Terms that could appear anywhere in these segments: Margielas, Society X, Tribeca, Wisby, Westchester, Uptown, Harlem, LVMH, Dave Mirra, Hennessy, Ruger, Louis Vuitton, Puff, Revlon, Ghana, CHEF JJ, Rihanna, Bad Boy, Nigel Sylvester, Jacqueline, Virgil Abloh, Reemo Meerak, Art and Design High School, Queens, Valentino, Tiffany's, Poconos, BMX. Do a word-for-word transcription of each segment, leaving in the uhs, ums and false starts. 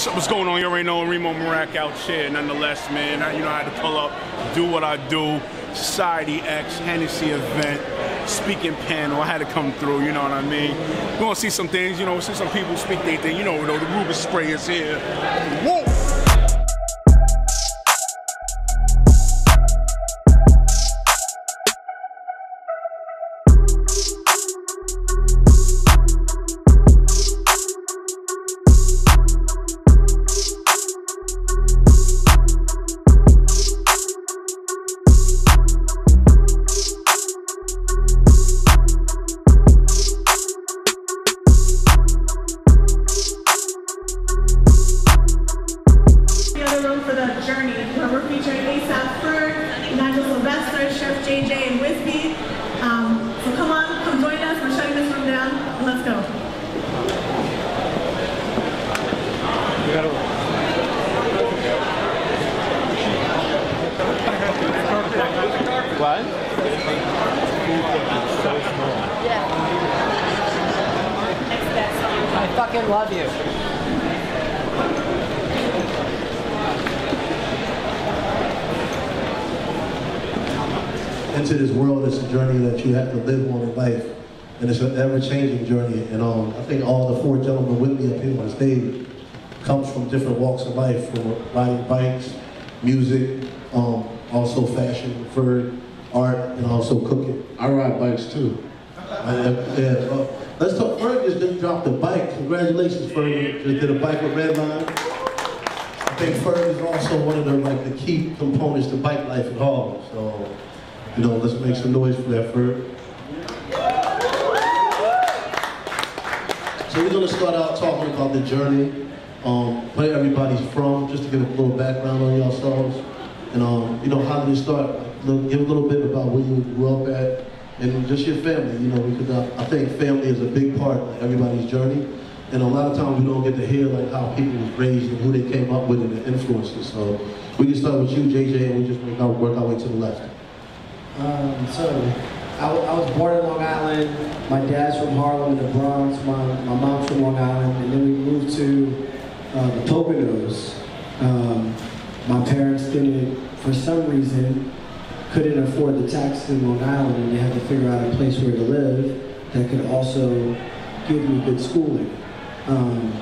What's, what's going on? You already know, Reemo Meerak out here. Nonetheless, man, I, you know, I had to pull up, do what I do. Society X, Hennessy event, speaking panel. I had to come through, you know what I mean? We're gonna see some things, you know, see some people speak their thing. You know, you know, the Ruger spray is here. Whoa! Into this world, it's a journey that you have to live on in life, and it's an ever-changing journey. And um, I think all the four gentlemen with me up here on the stage comes from different walks of life, from riding bikes, music, um, also fashion, fur, art, and also cooking. I ride bikes too. I, yeah, well, let's talk. Ferg just, just dropped the bike. Congratulations, Ferg. Just did a bike with Redline. I think Ferg is also one of the like the key components to bike life at Harlem. So. You know, let's make some noise for that first. So we're gonna start out talking about the journey, um, where everybody's from, just to give a little background on yourselves. And um, you know, how did you start? Give a little bit about where you grew up at, and just your family, you know, because I, I think family is a big part of everybody's journey. And a lot of times we don't get to hear like how people was raised and who they came up with and the influences. So we can start with you, J J, and we just make our, work our way to the left. Um, so, I, I was born in Long Island. My dad's from Harlem in the Bronx. My, my mom's from Long Island. And then we moved to uh, the Poconos. Um, my parents didn't, for some reason, couldn't afford the taxes in Long Island, and they had to figure out a place where to live that could also give me good schooling. Um,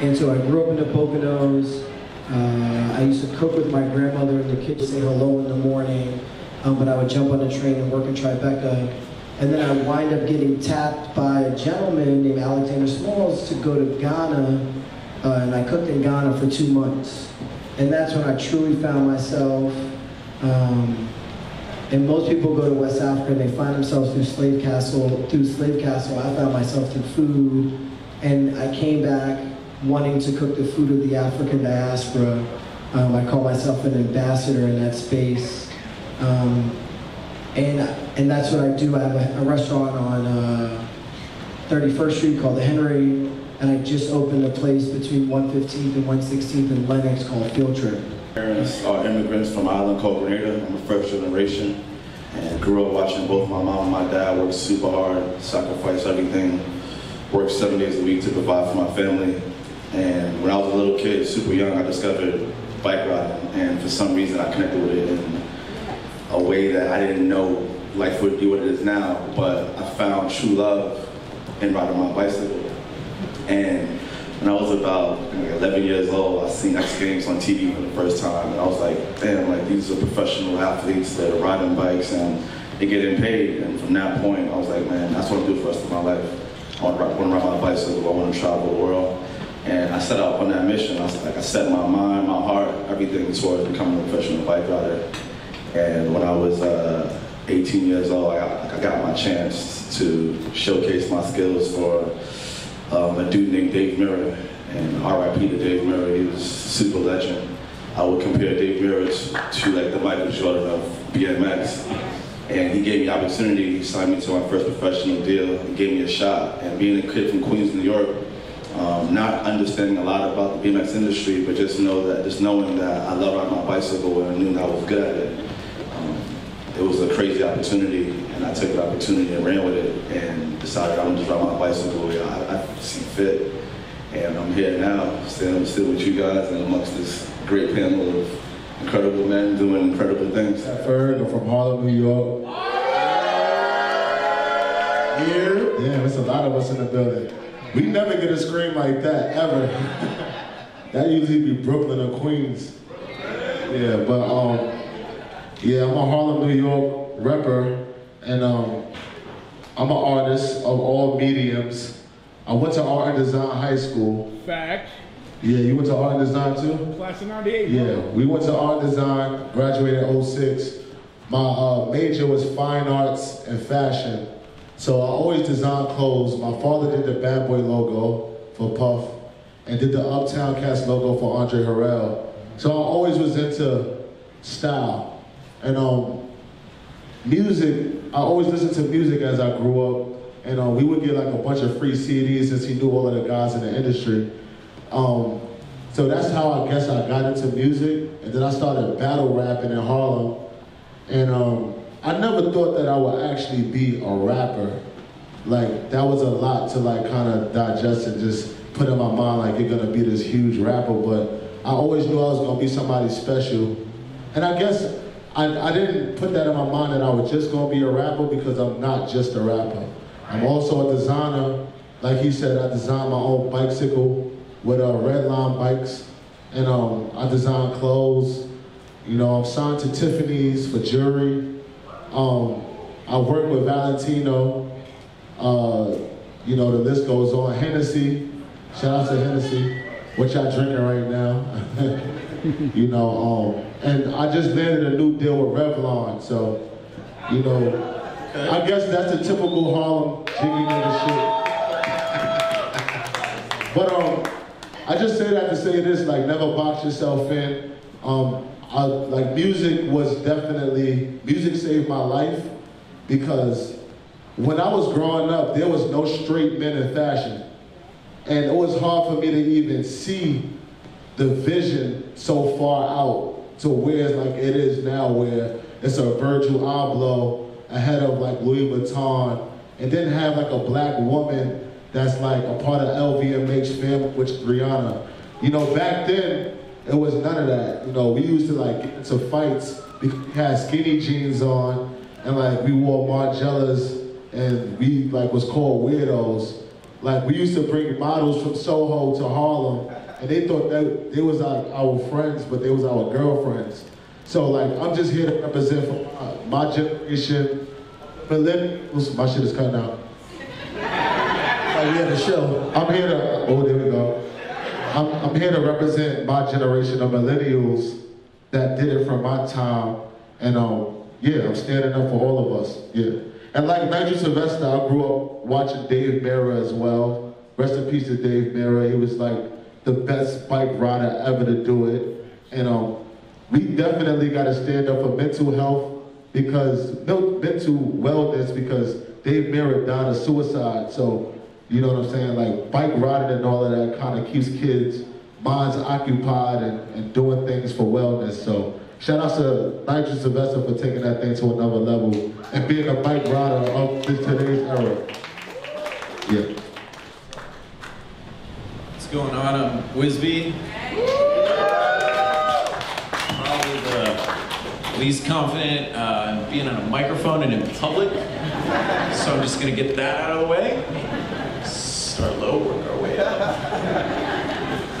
and so I grew up in the Poconos. Uh, I used to cook with my grandmother in the kitchen, say hello in the morning. Um, but I would jump on the train and work in Tribeca. And then I wind up getting tapped by a gentleman named Alexander Smalls to go to Ghana, uh, and I cooked in Ghana for two months. And that's when I truly found myself. Um, and most people go to West Africa and they find themselves through Slave Castle. Through Slave Castle, I found myself through food. And I came back wanting to cook the food of the African diaspora. Um, I call myself an ambassador in that space. Um, and and that's what I do. I have a, a restaurant on uh, thirty-first street called the Henry, and I just opened a place between one fifteenth and one sixteenth and Lenox called Field Trip. My parents are immigrants from an island called Grenada. I'm a first generation, and grew up watching both my mom and my dad work super hard, sacrifice everything, work seven days a week to provide for my family. And when I was a little kid, super young, I discovered bike riding, and for some reason I connected with it. And, a way that I didn't know life would be what it is now, but I found true love in riding my bicycle. And when I was about eleven years old, I seen X Games on T V for the first time, and I was like, damn, like these are professional athletes that are riding bikes and they're getting paid. And from that point, I was like, man, that's what I do for the rest of my life. I want to ride, want to ride my bicycle, I want to travel the world. And I set out on that mission. I was like, I set my mind, my heart, everything towards becoming a professional bike rider. And when I was uh, eighteen years old, I got, I got my chance to showcase my skills for um, a dude named Dave Mirra. And R I P to Dave Mirra, he was a super legend. I would compare Dave Mirra to, to like the Michael Jordan of B M X. And he gave me opportunity, he signed me to my first professional deal, he gave me a shot. And being a kid from Queens, New York, um, not understanding a lot about the B M X industry, but just know that, just knowing that I loved riding my bicycle and I knew that I was good at it. It was a crazy opportunity, and I took the opportunity and ran with it, and decided I'm gonna just ride my bicycle the way I, I see fit. And I'm here now, still, still with you guys and amongst this great panel of incredible men doing incredible things. Ferg, I'm from Harlem, New York. Here, yeah, there's a lot of us in the building. We never get a scream like that, ever. That usually be Brooklyn or Queens. Yeah, but um, yeah, I'm a Harlem, New York rapper, and um, I'm an artist of all mediums. I went to Art and Design High School. Fact. Yeah, you went to Art and Design too? Class of ninety-eight. Yeah, we went to Art and Design, graduated in oh six. My uh, major was fine arts and fashion. So I always designed clothes. My father did the Bad Boy logo for Puff and did the Uptown Cats logo for Andre Harrell. So I always was into style. And um, music, I always listened to music as I grew up. And um, we would get like a bunch of free C Ds since he knew all of the guys in the industry. Um, so that's how I guess I got into music. And then I started battle rapping in Harlem. And um, I never thought that I would actually be a rapper. Like, that was a lot to like kind of digest and just put in my mind like you're gonna be this huge rapper, but I always knew I was gonna be somebody special. And I guess I, I didn't put that in my mind that I was just gonna be a rapper because I'm not just a rapper. I'm also a designer. Like he said, I designed my own bicycle with uh, Redline bikes. And um, I designed clothes. You know, I'm signed to Tiffany's for jewelry. Um, I work with Valentino, uh, you know, the list goes on. Hennessy, shout out to Hennessy, what y'all drinking right now. You know, um, and I just landed a new deal with Revlon, so, you know, I guess that's the typical Harlem jiggy nigga shit. But um, I just say that to say this, like, never box yourself in. Um, I, like music was definitely, music saved my life because when I was growing up, there was no straight men in fashion. And it was hard for me to even see the vision so far out to where it's like it is now, where it's a Virgil Abloh ahead of like Louis Vuitton, and then have like a black woman that's like a part of L V M H family, which Rihanna. You know, back then, it was none of that. You know, we used to like get into fights. We had skinny jeans on, and like we wore Margielas, and we like was called weirdos. Like we used to bring models from Soho to Harlem, and they thought that they was like our friends, but they was our girlfriends. So like, I'm just here to represent for my, my generation. But let me, my shit is cutting out. Like we had a show. I'm here to, oh, there we go. I'm, I'm here to represent my generation of millennials that did it from my time, and um, yeah, I'm standing up for all of us, yeah. And like Nigel Sylvester, I grew up watching Dave Mirra as well. Rest in peace to Dave Mirra. He was like the best bike rider ever to do it. And um, we definitely gotta stand up for mental health because, no, mental wellness because Dave Mirra died of suicide, so you know what I'm saying? Like bike riding and all of that kind of keeps kids' minds occupied and, and doing things for wellness. So shout out to Nigel Sylvester for taking that thing to another level and being a bike rider of today's era. Yeah. What's going on? I'm Wisby. Probably the least confident uh, in being on a microphone and in public. So I'm just gonna get that out of the way. Start low, work our way up.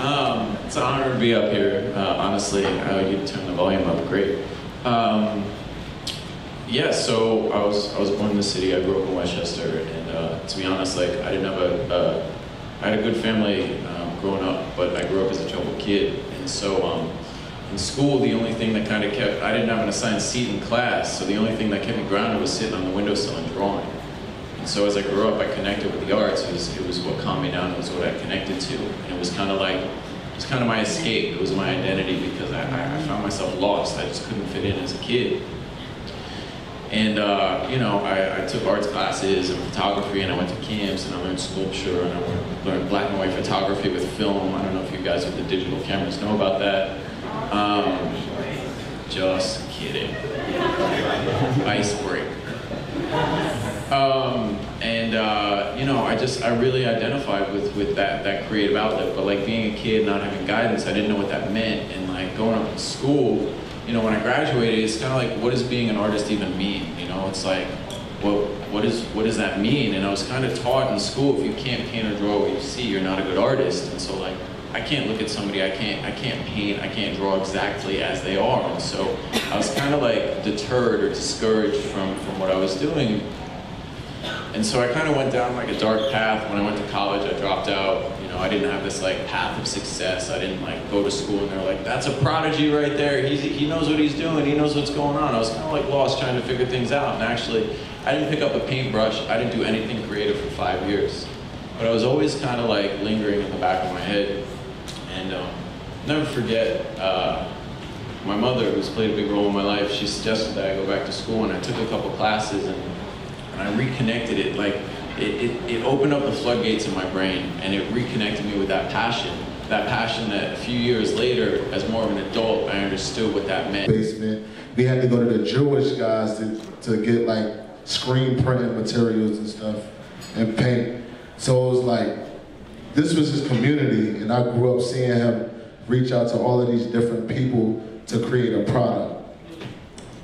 Um, it's an honor to be up here, uh, honestly. Uh, you turn the volume up, great. Um, yeah, so I was I was born in the city. I grew up in Westchester, and uh, to be honest, like I didn't have a uh, I had a good family um, growing up, but I grew up as a troubled kid, and so um, in school the only thing that kind of kept I didn't have an assigned seat in class, so the only thing that kept me grounded was sitting on the windowsill and drawing. So as I grew up, I connected with the arts. It was, it was what calmed me down. It was what I connected to. And it was kind of like, it was kind of my escape. It was my identity because I, I found myself lost. I just couldn't fit in as a kid. And, uh, you know, I, I took arts classes and photography, and I went to camps, and I learned sculpture, and I learned black and white photography with film. I don't know if you guys with the digital cameras know about that. Um, just kidding. Ice break. Um, And uh, you know, I just, I really identified with, with that, that creative outlet. But like being a kid, not having guidance, I didn't know what that meant. And like going up in school, you know, when I graduated, it's kind of like, what does being an artist even mean? You know, it's like, what, what, is, what does that mean? And I was kind of taught in school, if you can't paint or draw what you see, you're not a good artist. And so like, I can't look at somebody, I can't, I can't paint, I can't draw exactly as they are. And so I was kind of like deterred or discouraged from, from what I was doing. And so I kind of went down like a dark path. When I went to college, I dropped out. You know, I didn't have this like path of success. I didn't like go to school and they're like, that's a prodigy right there. He's, he knows what he's doing. He knows what's going on. I was kind of like lost trying to figure things out. And actually, I didn't pick up a paintbrush. I didn't do anything creative for five years. But I was always kind of like lingering in the back of my head. And um, never forget, uh, my mother, who's played a big role in my life, she suggested that I go back to school, and I took a couple classes. And And I reconnected it, like, it, it, it opened up the floodgates in my brain, and it reconnected me with that passion. That passion that a few years later, as more of an adult, I understood what that meant. Basement, we had to go to the Jewish guys to, to get like screen printing materials and stuff, and paint. So it was like, this was his community, and I grew up seeing him reach out to all of these different people to create a product.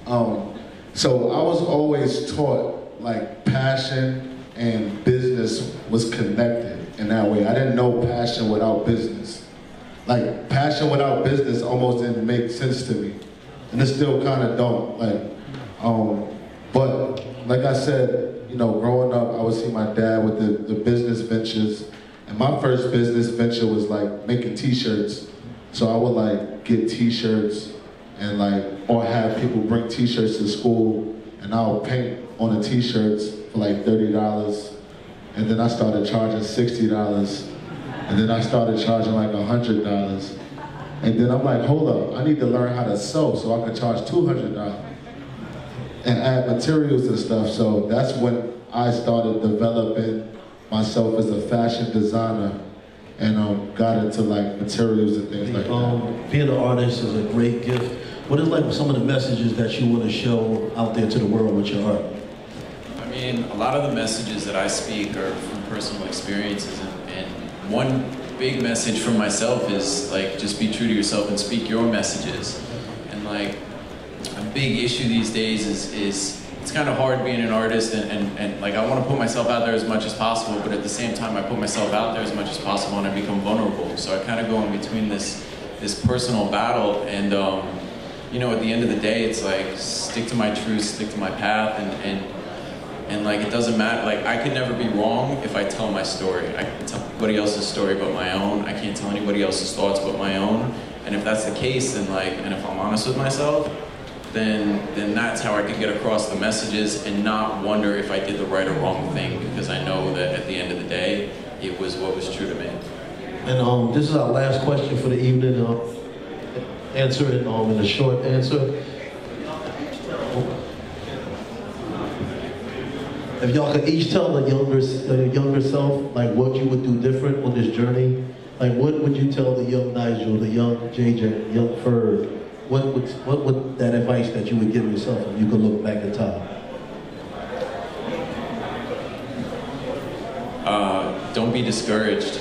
Um, so I was always taught like passion and business was connected in that way. I didn't know passion without business. Like passion without business almost didn't make sense to me. And it still kind of don't. Like, um, but like I said, you know, growing up, I would see my dad with the, the business ventures. And my first business venture was like making t-shirts. So I would like get t-shirts and like, or have people bring t-shirts to school, and I'll paint on the t-shirts for like thirty dollars. And then I started charging sixty dollars. And then I started charging like one hundred dollars. And then I'm like, hold up, I need to learn how to sew so I could charge two hundred dollars and add materials and stuff. So that's when I started developing myself as a fashion designer, and um, got into like materials and things the, like um, that. Being an artist is a great gift. What is like some of the messages that you want to show out there to the world with your art? I mean, a lot of the messages that I speak are from personal experiences, and, and one big message from myself is like, just be true to yourself and speak your messages. And like, a big issue these days is, is it's kind of hard being an artist, and, and, and like, I want to put myself out there as much as possible, but at the same time, I put myself out there as much as possible and I become vulnerable. So I kind of go in between this, this personal battle, and um, you know, at the end of the day, it's like, stick to my truth, stick to my path, and, and And like, it doesn't matter, like I could never be wrong if I tell my story. I can tell anybody else's story but my own. I can't tell anybody else's thoughts but my own. And if that's the case, and like, and if I'm honest with myself, then, then that's how I can get across the messages and not wonder if I did the right or wrong thing, because I know that at the end of the day, it was what was true to me. And um, this is our last question for the evening. Uh, answer it um, in a short answer. If y'all could each tell the younger, the younger self, like what you would do different on this journey, like what would you tell the young Nigel, the young J J, young Ferg? What would, what would that advice that you would give yourself if you could look back at time? Uh, don't be discouraged.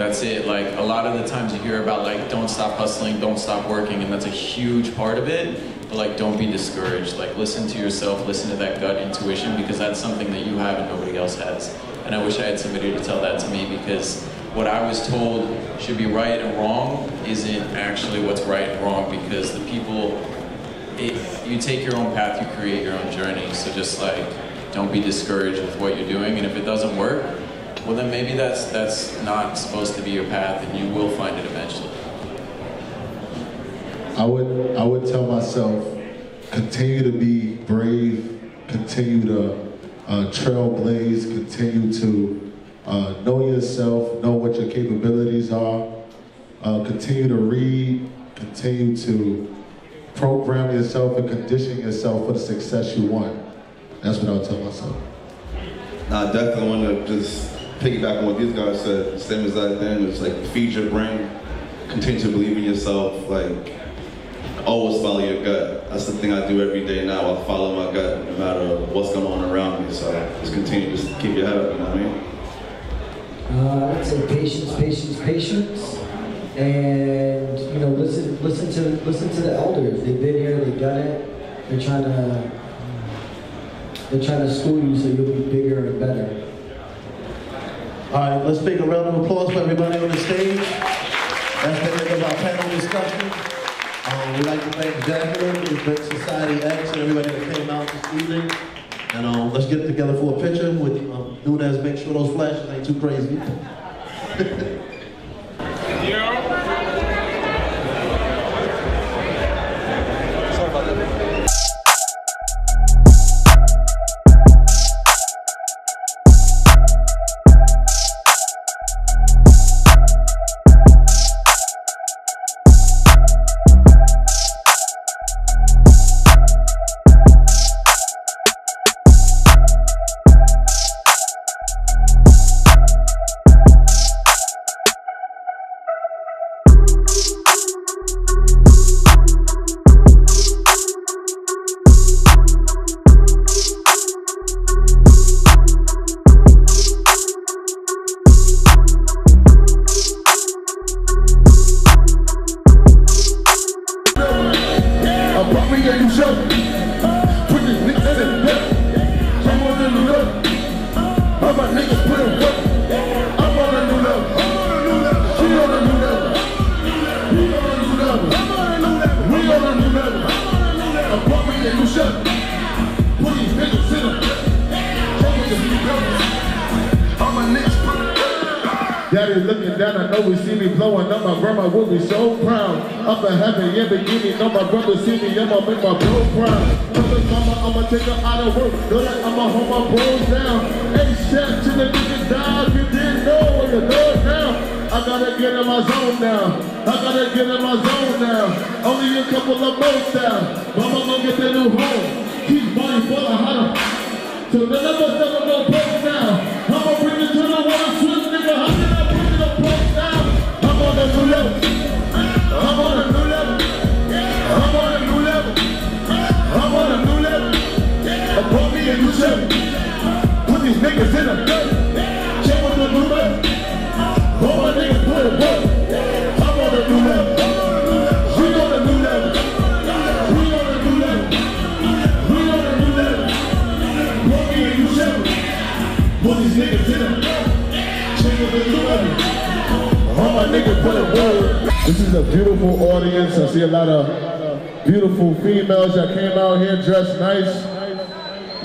That's it. Like a lot of the times you hear about like, don't stop hustling, don't stop working, and that's a huge part of it. But like, don't be discouraged. Like, listen to yourself, listen to that gut intuition, because that's something that you have and nobody else has. And I wish I had somebody to tell that to me, because what I was told should be right and wrong isn't actually what's right and wrong, because the people, it, you take your own path, you create your own journey. So just like, don't be discouraged with what you're doing. And if it doesn't work, well then maybe that's, that's not supposed to be your path, and you will find it eventually. I would, I would tell myself, continue to be brave, continue to uh, trailblaze, continue to uh, know yourself, know what your capabilities are, uh, continue to read, continue to program yourself and condition yourself for the success you want. That's what I would tell myself. Now, I definitely want to just piggyback on what these guys said, same as I did. It's like, feed your brain, continue to believe in yourself, like. always follow your gut. That's the thing I do every day now. I follow my gut no matter what's going on around me. So just continue, just keep your head up, you know what I mean? Uh, I'd say patience, patience, patience. And, you know, listen listen to listen to the elders. They've been here, they've done it. They're trying to they're trying to school you so you'll be bigger and better. Alright, let's make a round of applause for everybody on the stage. That's the end of our panel discussion. Um, we'd like to thank Jacqueline, we'd thank Society X, and everybody that came out this evening. And um, let's get together for a picture with um, Nunez. Make sure those flashes ain't too crazy.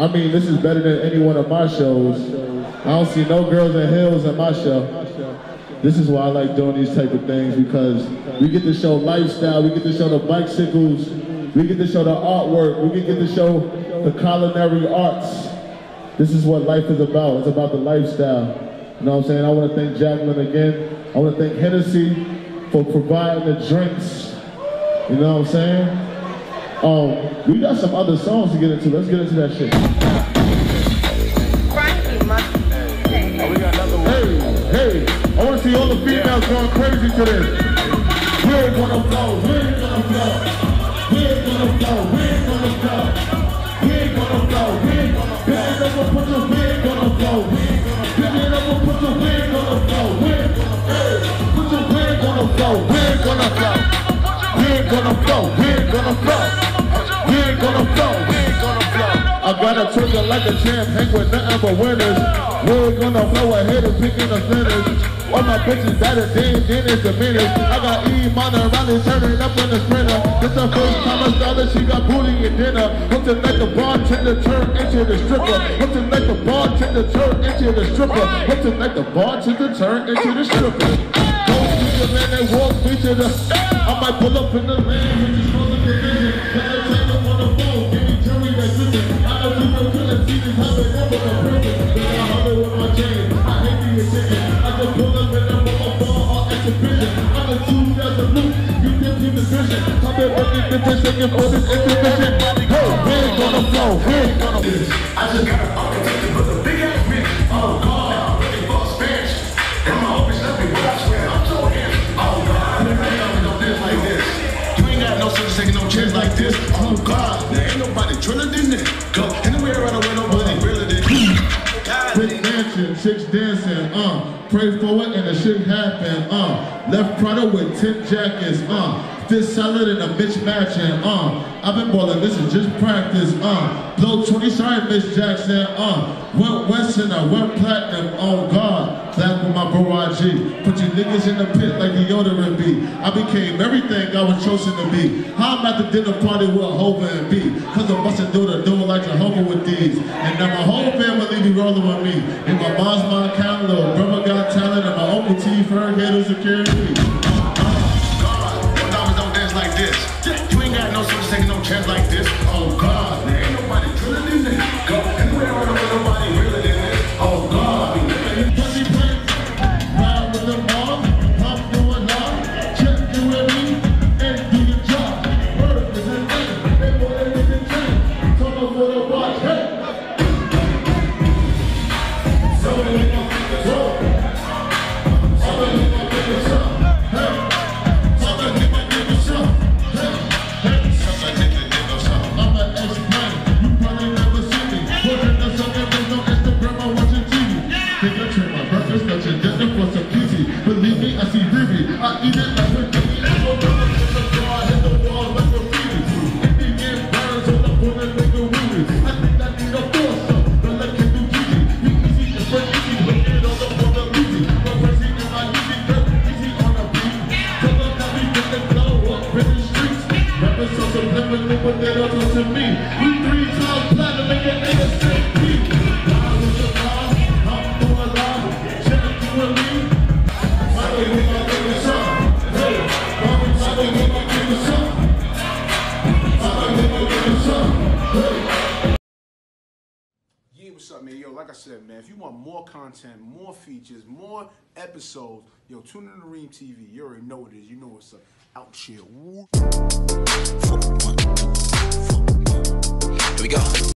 I mean, this is better than any one of my shows. I don't see no girls in heels in my show. This is why I like doing these type of things, because we get to show lifestyle, we get to show the bicycles, we get to show the artwork, we get to show the culinary arts. This is what life is about. It's about the lifestyle. You know what I'm saying? I want to thank Jacqueline again. I want to thank Hennessy for providing the drinks. You know what I'm saying? Um, we got some other songs to get into. Let's get into that shit. Hey, hey, I want to see all the females going crazy to this. We're gonna blow, we're gonna blow. We're gonna blow, we're gonna blow. We're gonna blow, we're gonna blow. We're gonna put your we're gonna blow. We're gonna put your we're gonna blow. We're gonna blow, we're gonna blow. We're gonna blow, we're gonna blow, we're gonna blow, we're gonna blow. I gotta trigger like a champ, hang with nothing but winners. We're gonna blow a hitter, picking the spinners. All my bitches that are dead, then it's a minute. I got E, Mana, Riley, turning up in the sprinter. This the first time I saw that she got booty at dinner. Hooked to let the bartender turn into the stripper. Hooked to let the bartender turn into the stripper. Hooked to let the bartender turn into the stripper. Man, they walk me to the I might pull up in the land with this mother division. Let them take up on the phone, give me jury that's listen. I know people killing seasons, how they up in the prison. Then I hover with my chain, I hate being chicken. I just pull up in the motherfucker, all exhibition. I'm a two that's a loop, you think you decision. I've been working bitches, taking orders, exhibition. Hey, we're gonna flow, we're gonna be. I just got an architecture with a big ass bitch. Oh God, I'm ready for a Spanish. And my homies left me, but I swear I'm so handsome. Oh God, I never done this like this. You ain't got no sense taking no on God. There ain't nobody driller than that. Go anywhere around the way, nobody realer than that. Quick dancing, chicks dancing, uh. Pray for it and the shit happen, uh. Left Prada with tip jackets, uh. Fist salad and a bitch matching, uh. I've been ballin', this is just practice, uh. Blow twenty, sorry, Miss Jackson, uh. Went west and I went platinum, on God. Black with my bro I G. Put you niggas in the pit like deodorant be. I became everything I was chosen to be. How I'm at the dinner party with Hova and B. Cause I'm bustin' through the door like Jehovah with these. And now my whole family be rolling with me. And my mom's my account, little brother got talent. And my uncle T, Ferg, Haters, and Carrie B. God, your diamonds don't dance like this. You ain't got no sense taking no chance like this. Oh God, there ain't nobody drillin' in this. Go anywhere around the world, nobody really in this. Oh God, pussy play. Content, more features, more episodes. Yo, tune in to Reem T V. You already know what it is. You know what's up. Out here.